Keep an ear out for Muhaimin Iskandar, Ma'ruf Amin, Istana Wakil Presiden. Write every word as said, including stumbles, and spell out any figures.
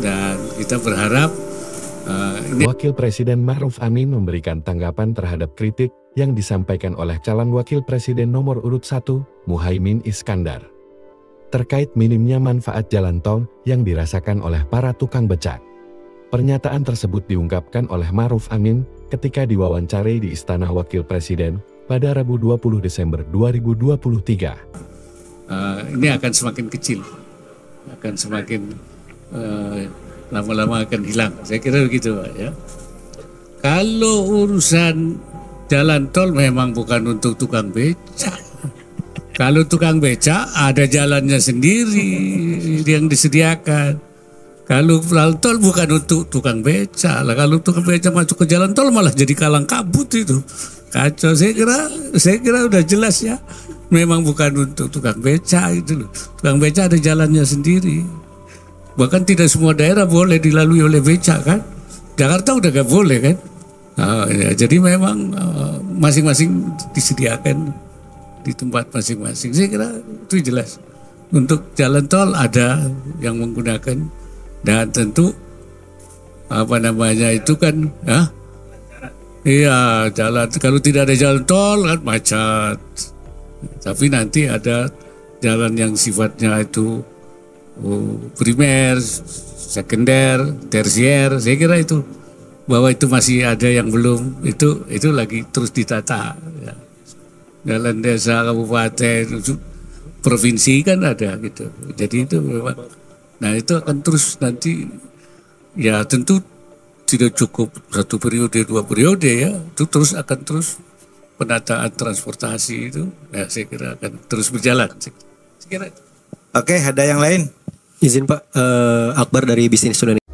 dan kita berharap uh, ini... Wakil Presiden Ma'ruf Amin memberikan tanggapan terhadap kritik yang disampaikan oleh calon Wakil Presiden nomor urut satu, Muhaimin Iskandar, terkait minimnya manfaat jalan tol yang dirasakan oleh para tukang becak. Pernyataan tersebut diungkapkan oleh Ma'ruf Amin ketika diwawancarai di Istana Wakil Presiden pada Rabu dua puluh Desember dua ribu dua puluh tiga. Uh, ini akan semakin kecil, akan semakin lama-lama uh, akan hilang. Saya kira begitu, Pak, ya. Kalau urusan jalan tol memang bukan untuk tukang becak. Kalau tukang becak ada jalannya sendiri yang disediakan. Kalau jalan tol bukan untuk tukang becak. Lah, kalau tukang becak masuk ke jalan tol malah jadi kalang kabut itu. Kacau. Saya kira, saya kira udah jelas, ya. Memang bukan untuk tukang becak itu loh. Tukang becak ada jalannya sendiri. Bahkan tidak semua daerah boleh dilalui oleh becak, kan? Jakarta udah gak boleh, kan? Nah, ya, jadi memang masing-masing uh, disediakan di tempat masing-masing. Saya kira itu jelas. Untuk jalan tol ada yang menggunakan, dan tentu apa namanya itu kan? Hah? Iya, jalan. Kalau tidak ada jalan tol kan macet. Tapi nanti ada jalan yang sifatnya itu oh, primer, sekunder, tersier. Saya kira itu bahwa itu masih ada yang belum, itu itu lagi terus ditata. Ya. Jalan desa, kabupaten, provinsi kan ada gitu. Jadi itu memang. Nah itu akan terus nanti, ya tentu tidak cukup satu periode dua periode, ya. Itu terus akan terus. Penataan transportasi itu, ya, saya kira akan terus berjalan. Saya kira. Oke, ada yang lain? Izin Pak, eh, Akbar dari Bisnis Indonesia.